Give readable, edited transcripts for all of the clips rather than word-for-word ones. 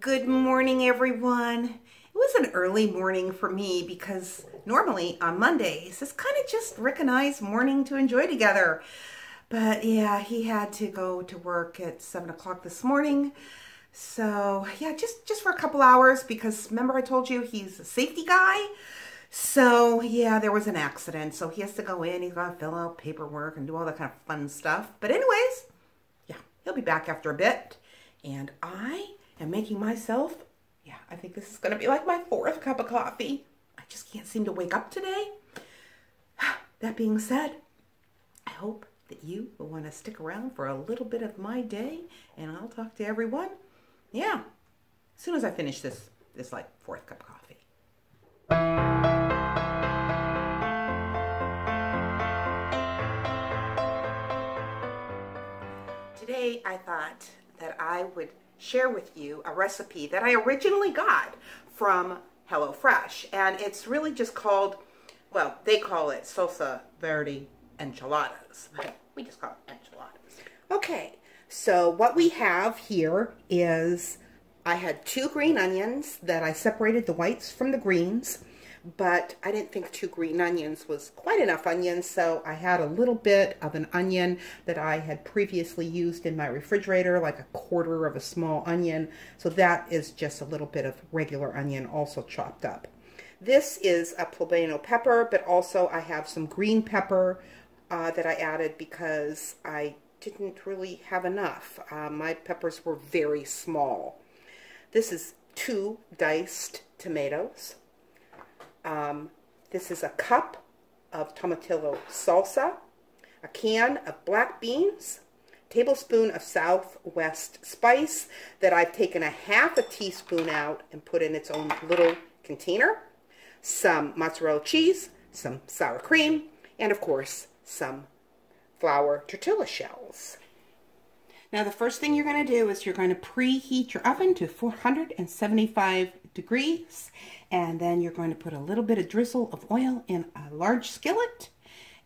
Good morning, everyone. It was an early morning for me because normally on Mondays, it's kind of just Rick and I's morning to enjoy together. But yeah, he had to go to work at 7 o'clock this morning. So yeah, just for a couple hours because remember I told you he's a safety guy? So yeah, there was an accident. So he has to go in, he's got to fill out paperwork and do all that kind of fun stuff. But anyways, yeah, he'll be back after a bit. And I'm making myself, yeah, I think this is going to be like my fourth cup of coffee. I just can't seem to wake up today. That being said, I hope that you will want to stick around for a little bit of my day, and I'll talk to everyone. Yeah, as soon as I finish this like fourth cup of coffee. Today, I thought that I would share with you a recipe that I originally got from HelloFresh, and it's really just called, well, they call it salsa verde enchiladas. We just call it enchiladas. Okay, so what we have here is I had 2 green onions that I separated the whites from the greens, but I didn't think 2 green onions was quite enough onions, so I had a little bit of an onion that I had previously used in my refrigerator, like a quarter of a small onion. So that is just a little bit of regular onion also chopped up. This is a poblano pepper, but also I have some green pepper that I added because I didn't really have enough. My peppers were very small. This is 2 diced tomatoes. This is a cup of tomatillo salsa, a can of black beans, a tablespoon of Southwest spice that I've taken a half a teaspoon out and put in its own little container, some mozzarella cheese, some sour cream, and of course some flour tortilla shells. Now the first thing you're going to do is you're going to preheat your oven to 475 degrees, and then you're going to put a little bit of drizzle of oil in a large skillet.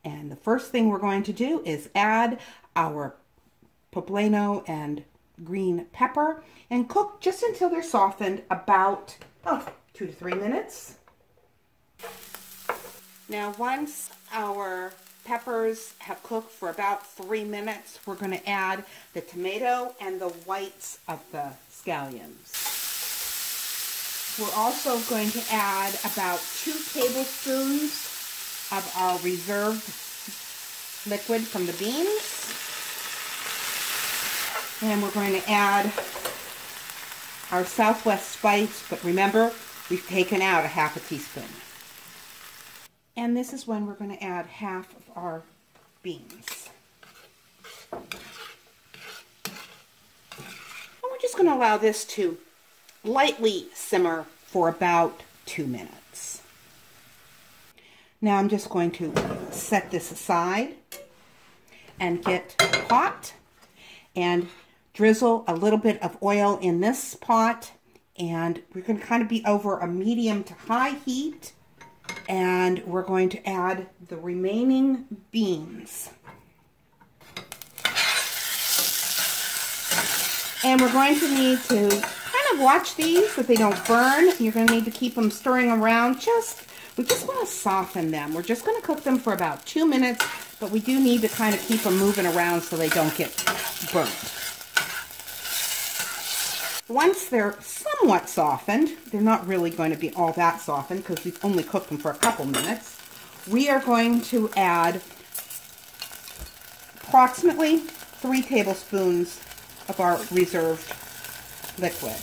And the first thing we're going to do is add our poblano and green pepper and cook just until they're softened, about 2 to 3 minutes. Now once our peppers have cooked for about 3 minutes, we're going to add the tomato and the whites of the scallions. We're also going to add about 2 tablespoons of our reserved liquid from the beans. And we're going to add our Southwest spice, but remember, we've taken out a half a teaspoon. And this is when we're going to add half of our beans. And we're just going to allow this to lightly simmer for about 2 minutes. Now I'm just going to set this aside and get a pot and drizzle a little bit of oil in this pot, and we're going to kind of be over a medium to high heat, and we're going to add the remaining beans. And we're going to need to watch these so they don't burn. You're going to need to keep them stirring around. We just want to soften them. We're just going to cook them for about 2 minutes, but we do need to kind of keep them moving around so they don't get burnt. Once they're somewhat softened, they're not really going to be all that softened because we've only cooked them for a couple minutes, we are going to add approximately 3 tablespoons of our reserved liquid.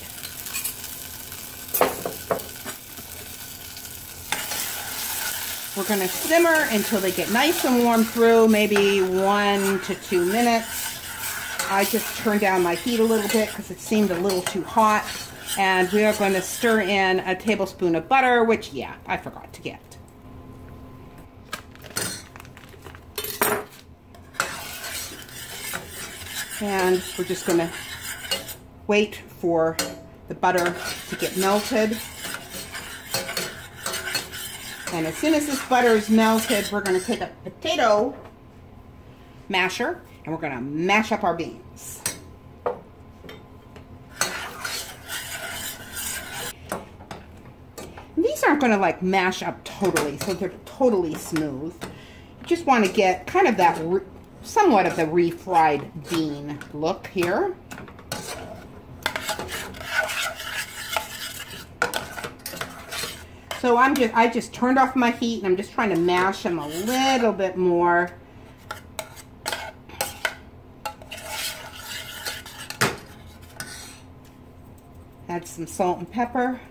We're going to simmer until they get nice and warm through, maybe 1 to 2 minutes. I just turned down my heat a little bit because it seemed a little too hot. And we are going to stir in a tablespoon of butter, which, yeah, I forgot to get. And we're just going to wait for the butter to get melted. And as soon as this butter is melted, we're going to take a potato masher and we're going to mash up our beans. aren't going to like mash up totally, so they're totally smooth. You just want to get kind of that somewhat of the refried bean look here. So I just turned off my heat and I'm just trying to mash them a little bit more. Add some salt and pepper.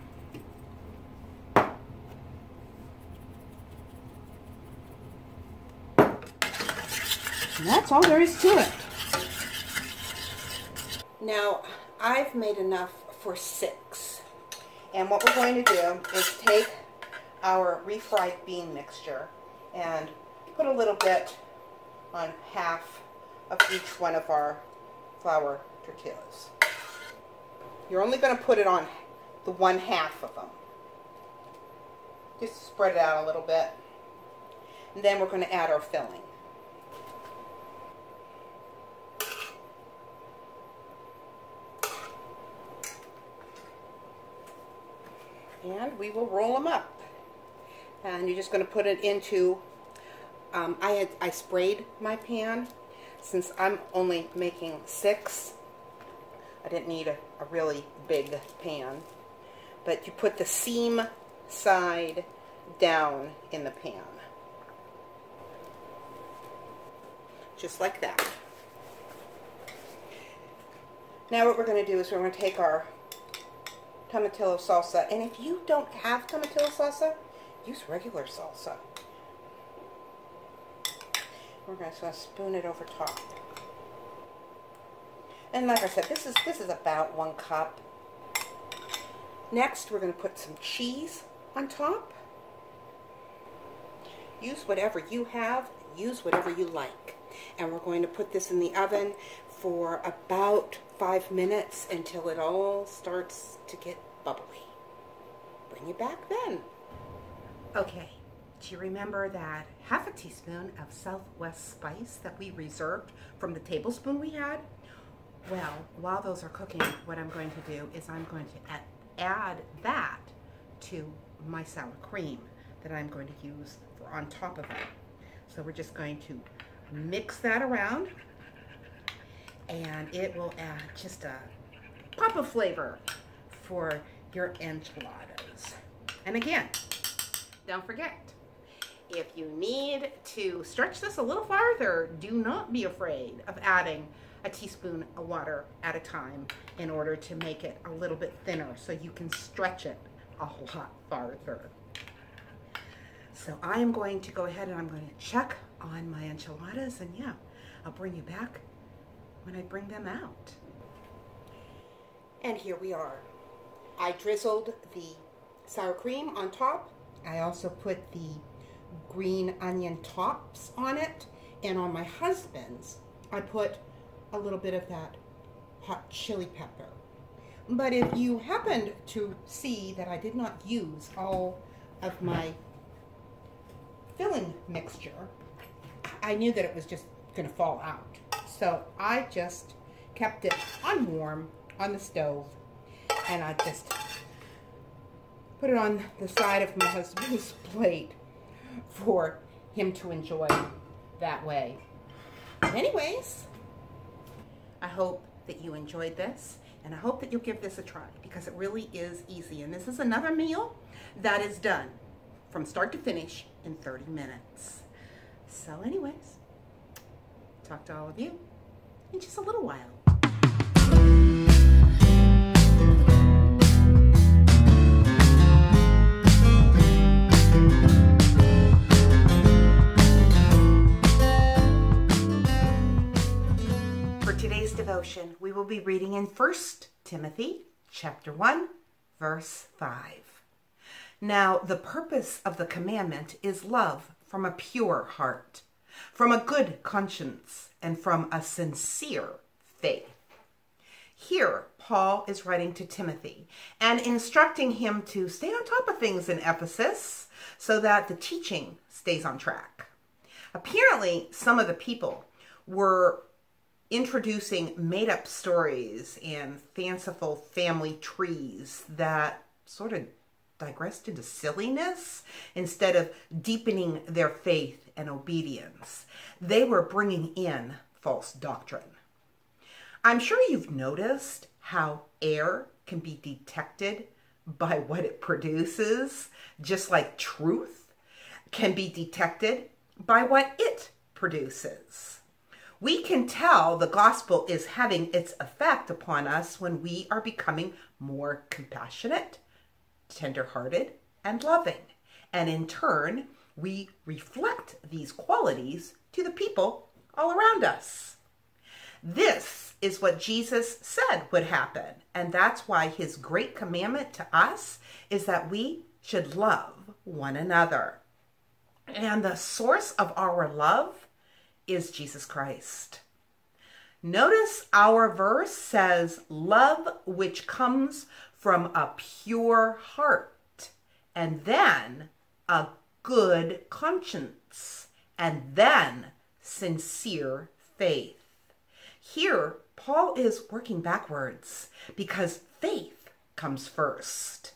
And that's all there is to it. Now, I've made enough for 6. And what we're going to do is take our refried bean mixture and put a little bit on half of each one of our flour tortillas. You're only going to put it on the 1/2 of them. Just spread it out a little bit. And then we're going to add our filling. And we will roll them up. And you're just going to put it into, I sprayed my pan. Since I'm only making 6, I didn't need a really big pan. But you put the seam side down in the pan. Just like that. Now what we're going to do is we're going to take our tomatillo salsa, and if you don't have tomatillo salsa, use regular salsa. We're going to spoon it over top. And like I said, this is about 1 cup. Next, we're going to put some cheese on top. Use whatever you have, use whatever you like. And we're going to put this in the oven for about 5 minutes until it all starts to get bubbly. Bring it back then. Okay, do you remember that 1/2 teaspoon of Southwest spice that we reserved from the tablespoon we had? Well, while those are cooking, what I'm going to do is I'm going to add that to my sour cream that I'm going to use for on top of it. So we're just going to mix that around. And it will add just a pop of flavor for your enchiladas. And again, don't forget, if you need to stretch this a little farther, do not be afraid of adding a teaspoon of water at a time in order to make it a little bit thinner so you can stretch it a lot farther. So I am going to go ahead and I'm going to check on my enchiladas, and yeah, I'll bring you back when I bring them out. And here we are. I drizzled the sour cream on top. I also put the green onion tops on it. And on my husband's, I put a little bit of that hot chili pepper. But if you happened to see that I did not use all of my filling mixture, I knew that it was just going to fall out. So I just kept it on warm on the stove, and I just put it on the side of my husband's plate for him to enjoy that way. Anyways, I hope that you enjoyed this, and I hope that you'll give this a try because it really is easy. And this is another meal that is done from start to finish in 30 minutes. So anyways, talk to all of you in just a little while. For today's devotion, we will be reading in 1 Timothy chapter 1, verse 5. Now, the purpose of the commandment is love from a pure heart, from a good conscience, and from a sincere faith. Here, Paul is writing to Timothy and instructing him to stay on top of things in Ephesus so that the teaching stays on track. Apparently, some of the people were introducing made-up stories and fanciful family trees that sort of digressed into silliness instead of deepening their faith and obedience. They were bringing in false doctrine. I'm sure you've noticed how error can be detected by what it produces, just like truth can be detected by what it produces. We can tell the gospel is having its effect upon us when we are becoming more compassionate, tenderhearted, and loving. And in turn, we reflect these qualities to the people all around us. This is what Jesus said would happen, and that's why his great commandment to us is that we should love one another. And the source of our love is Jesus Christ. Notice our verse says, love which comes from a pure heart, and then a good conscience, and then sincere faith. Here, Paul is working backwards because faith comes first.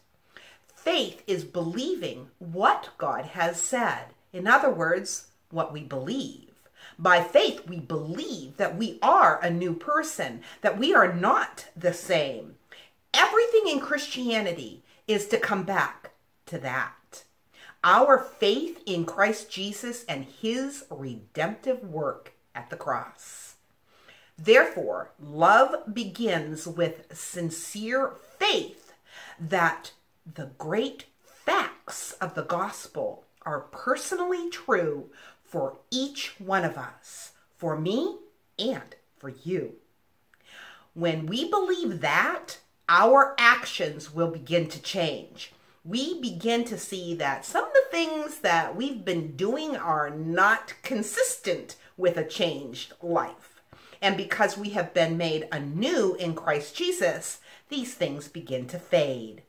Faith is believing what God has said. In other words, what we believe. By faith, we believe that we are a new person, that we are not the same. Everything in Christianity is to come back to that. Our faith in Christ Jesus and his redemptive work at the cross. Therefore, love begins with sincere faith that the great facts of the gospel are personally true for each one of us, for me and for you. When we believe that, our actions will begin to change. We begin to see that some of the things that we've been doing are not consistent with a changed life. And because we have been made anew in Christ Jesus, these things begin to fade.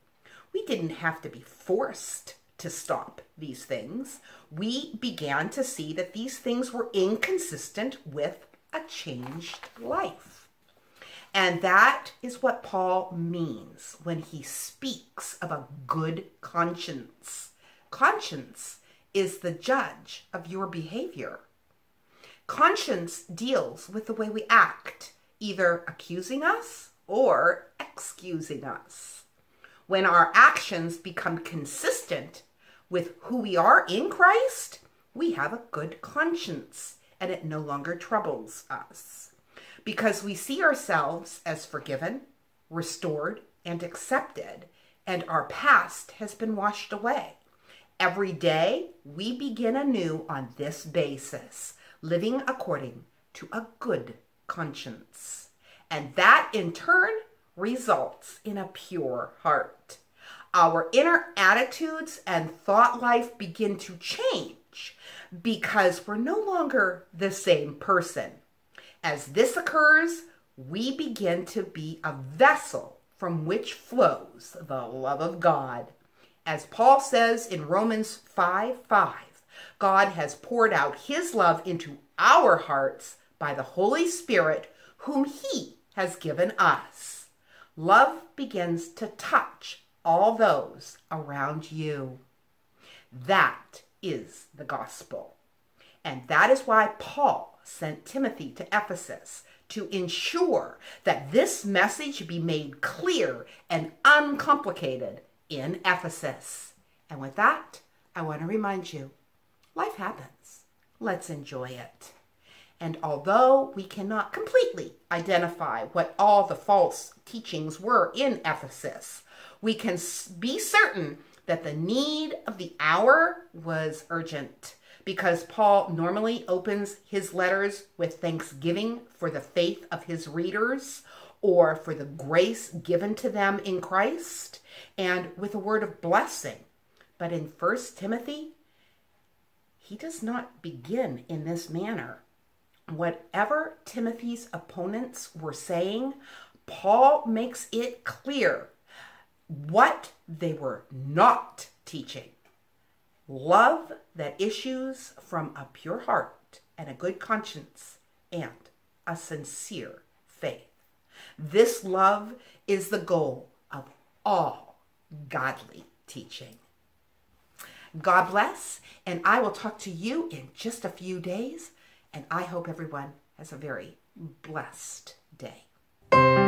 We didn't have to be forced to stop these things. We began to see that these things were inconsistent with a changed life. And that is what Paul means when he speaks of a good conscience. Conscience is the judge of your behavior. Conscience deals with the way we act, either accusing us or excusing us. When our actions become consistent with who we are in Christ, we have a good conscience and it no longer troubles us because we see ourselves as forgiven, restored, and accepted, and our past has been washed away. Every day, we begin anew on this basis, living according to a good conscience. And that in turn results in a pure heart. Our inner attitudes and thought life begin to change because we're no longer the same person. As this occurs, we begin to be a vessel from which flows the love of God. As Paul says in Romans 5:5, God has poured out his love into our hearts by the Holy Spirit, whom he has given us. Love begins to touch all those around you. That is the gospel. And that is why Paul sent Timothy to Ephesus, to ensure that this message be made clear and uncomplicated in Ephesus. And with that, I want to remind you, life happens. Let's enjoy it. And although we cannot completely identify what all the false teachings were in Ephesus, we can be certain that the need of the hour was urgent because Paul normally opens his letters with thanksgiving for the faith of his readers or for the grace given to them in Christ and with a word of blessing. But in 1 Timothy, he does not begin in this manner. Whatever Timothy's opponents were saying, Paul makes it clear what they were not teaching. Love that issues from a pure heart and a good conscience and a sincere faith. This love is the goal of all godly teaching. God bless, and I will talk to you in just a few days, and I hope everyone has a very blessed day.